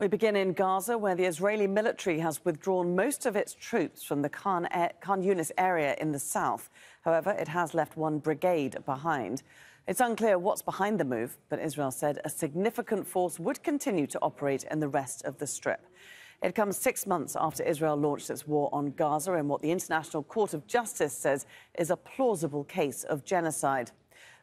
We begin in Gaza, where the Israeli military has withdrawn most of its troops from the Khan Yunis area in the south. However, it has left one brigade behind. It's unclear what's behind the move, but Israel said a significant force would continue to operate in the rest of the Strip. It comes 6 months after Israel launched its war on Gaza in what the International Court of Justice says is a plausible case of genocide.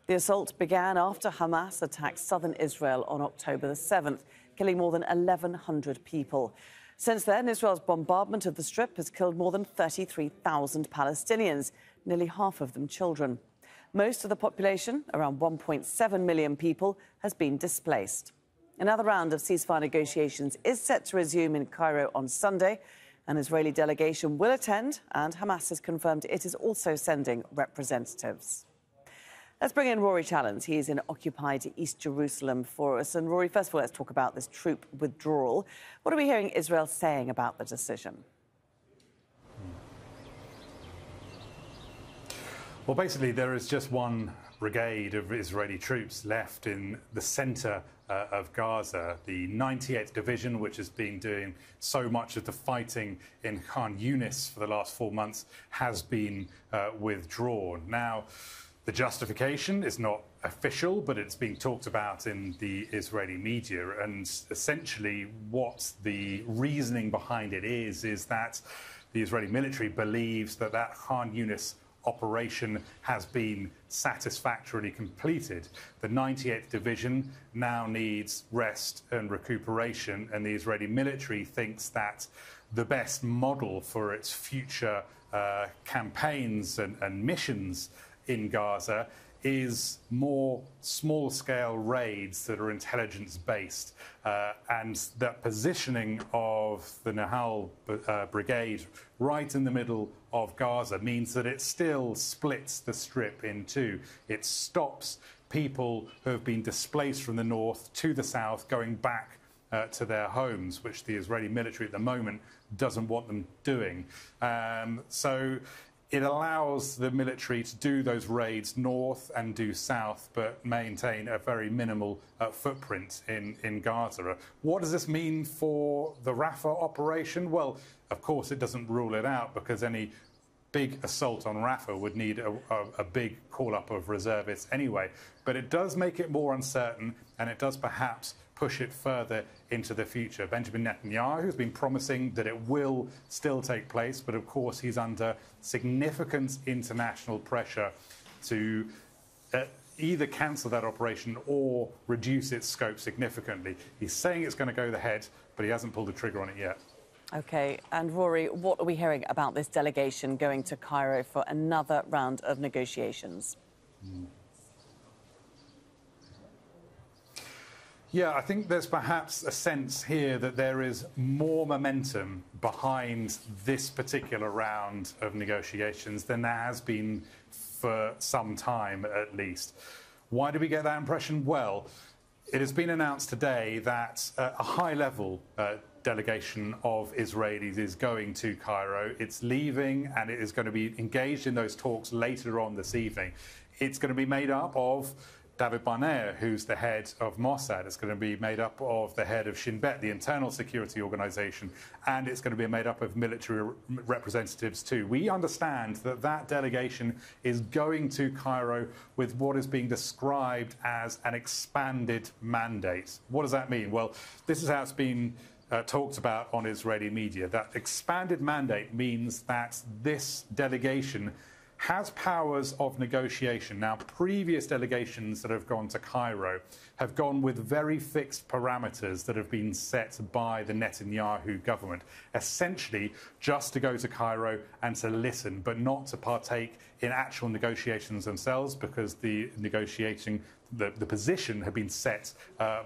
The assault began after Hamas attacked southern Israel on October the 7th, killing more than 1,100 people. Since then, Israel's bombardment of the Strip has killed more than 33,000 Palestinians, nearly half of them children. Most of the population, around 1.7 million people, has been displaced. Another round of ceasefire negotiations is set to resume in Cairo on Sunday. An Israeli delegation will attend, and Hamas has confirmed it is also sending representatives. Let's bring in Rory Challands. He is in occupied East Jerusalem for us. And Rory, first of all, let's talk about this troop withdrawal. What are we hearing Israel saying about the decision? Well, basically, there is just one brigade of Israeli troops left in the center of Gaza. The 98th Division, which has been doing so much of the fighting in Khan Yunis for the last 4 months, has been withdrawn. Now, the justification is not official, but it's being talked about in the Israeli media. And essentially what the reasoning behind it is that the Israeli military believes that Khan Yunis operation has been satisfactorily completed. The 98th Division now needs rest and recuperation, and the Israeli military thinks that the best model for its future campaigns and missions in Gaza is more small-scale raids that are intelligence-based, and that positioning of the Nahal Brigade right in the middle of Gaza means that it still splits the Strip in two. It stops people who have been displaced from the north to the south going back to their homes, which the Israeli military at the moment doesn't want them doing. It allows the military to do those raids north and do south, but maintain a very minimal footprint in Gaza. What does this mean for the Rafah operation? Well, of course, it doesn't rule it out, because any big assault on Rafah would need a big call-up of reservists anyway. But it does make it more uncertain, and it does perhaps push it further into the future. Benjamin Netanyahu has been promising that it will still take place, but of course he's under significant international pressure to either cancel that operation or reduce its scope significantly. He's saying it's going to go ahead, but he hasn't pulled the trigger on it yet. OK, and Rory, what are we hearing about this delegation going to Cairo for another round of negotiations? Yeah, I think there's perhaps a sense here that there is more momentum behind this particular round of negotiations than there has been for some time, at least. Why do we get that impression? Well, it has been announced today that a high-level delegation of Israelis is going to Cairo. It's leaving, and it is going to be engaged in those talks later on this evening. It's going to be made up of David Barnea, who's the head of Mossad. It's going to be made up of the head of Shin Bet, the internal security organization, and it's going to be made up of military representatives too. We understand that that delegation is going to Cairo with what is being described as an expanded mandate. What does that mean? Well, this is how it's been talked about on Israeli media. That expanded mandate means that this delegation has powers of negotiation. Now, previous delegations that have gone to Cairo have gone with very fixed parameters that have been set by the Netanyahu government, essentially just to go to Cairo and to listen, but not to partake in actual negotiations themselves, because the position had been set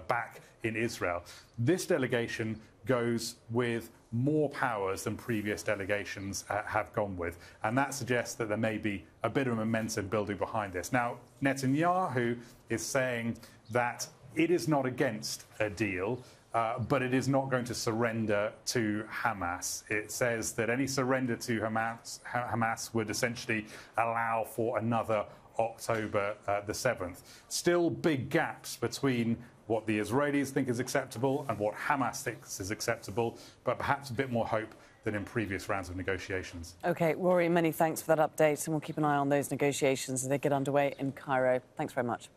back in Israel. This delegation goes with more powers than previous delegations have gone with, and that suggests that there may be a bit of momentum building behind this. Now, Netanyahu is saying that it is not against a deal, but it is not going to surrender to Hamas. It says that any surrender to Hamas would essentially allow for another October the 7th. Still big gaps between what the Israelis think is acceptable and what Hamas thinks is acceptable, but perhaps a bit more hope than in previous rounds of negotiations. OK, Rory, many thanks for that update, and we'll keep an eye on those negotiations as they get underway in Cairo. Thanks very much.